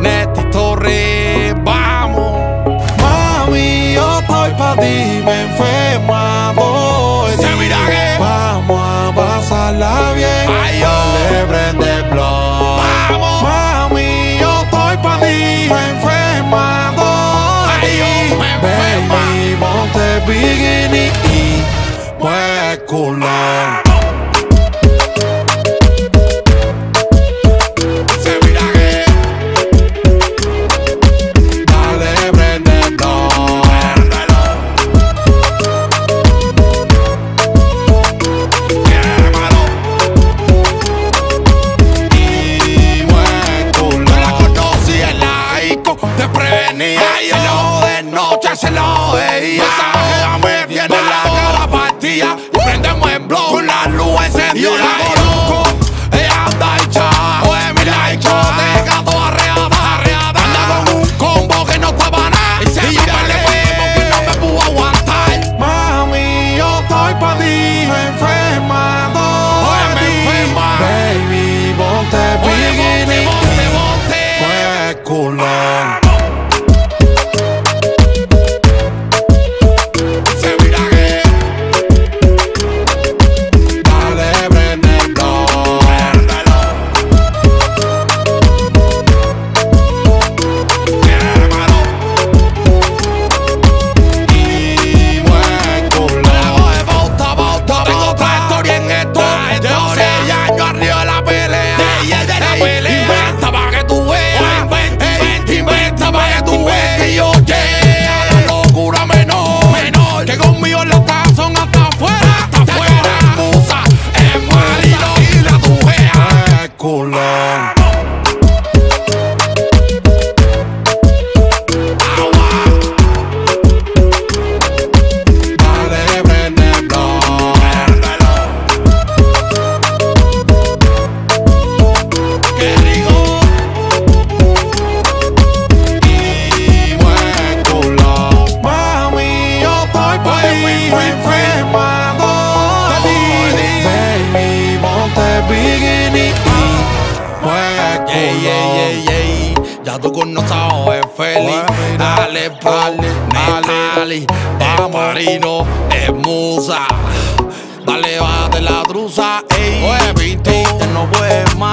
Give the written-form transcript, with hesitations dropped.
neti torre vamos mami yo estoy pa' ti me enfermo de ti vamos a pasarla bien ay yo le prende el blom vamos mami yo estoy pa' ti me enfermo de ti baby ponte bikini y mueve el culo Se lo veía, esa mujer me tiene la cara partida. Prendemos el blom con las luces encendidas. Yo la conozco, ella anda hecha. Oye, mi la discoteca toda arreada. Anda con un combo que no está para nada. Y se me fue porque no me pudo aguantar. Mami, yo estoy pa' ti, me enferma de ti. Baby, ponte bikini, mueve el culo. Ya tú con nosotros es feliz. Ale, vale, Netali, el marino, es musa. Dale, bate la truza, ey. Oye, viste, no puedes más.